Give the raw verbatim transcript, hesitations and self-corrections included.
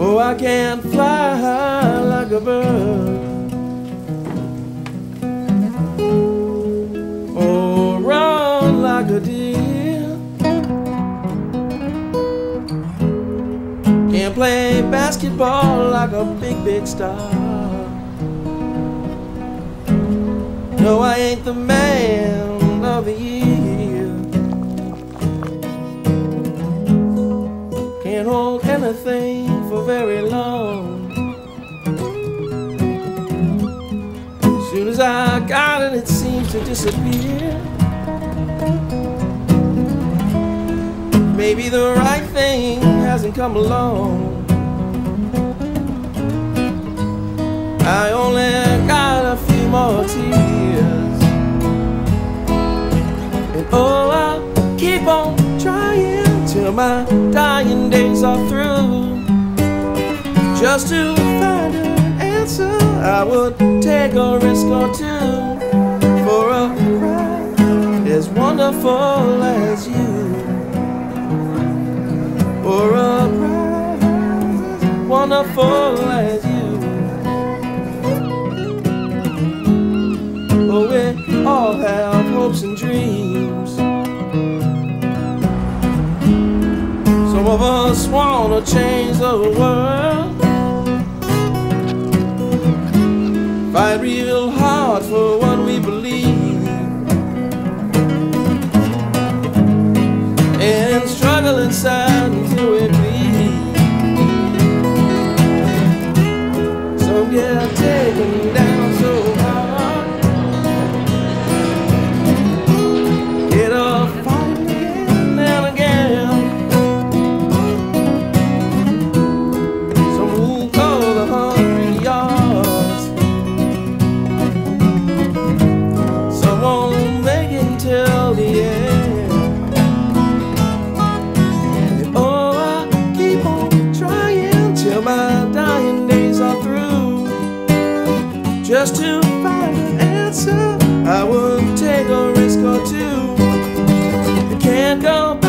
Oh, I can fly high like a bird, oh, run like a deer. Can play basketball like a big, big star. No, I ain't the man of the year. Can't hold anything for very long. Soon as I got it, it seems to disappear. Maybe the right thing hasn't come along. I only got a few more tears, and oh, I'll keep on trying till my dying days are through. Just to find an answer, I would take a risk or two for a ride as wonderful as you. For a ride as wonderful as you. Oh, we all have hopes and dreams. Some of us wanna change the world, fight real hard for what we believe, and struggle inside until we bleed. Some get taken down so hard, get up fighting again and again. Some who go the hungry yard, till the end. And oh, I keep on trying till my dying days are through. Just to find an answer, I would take a risk or two. I can't go back.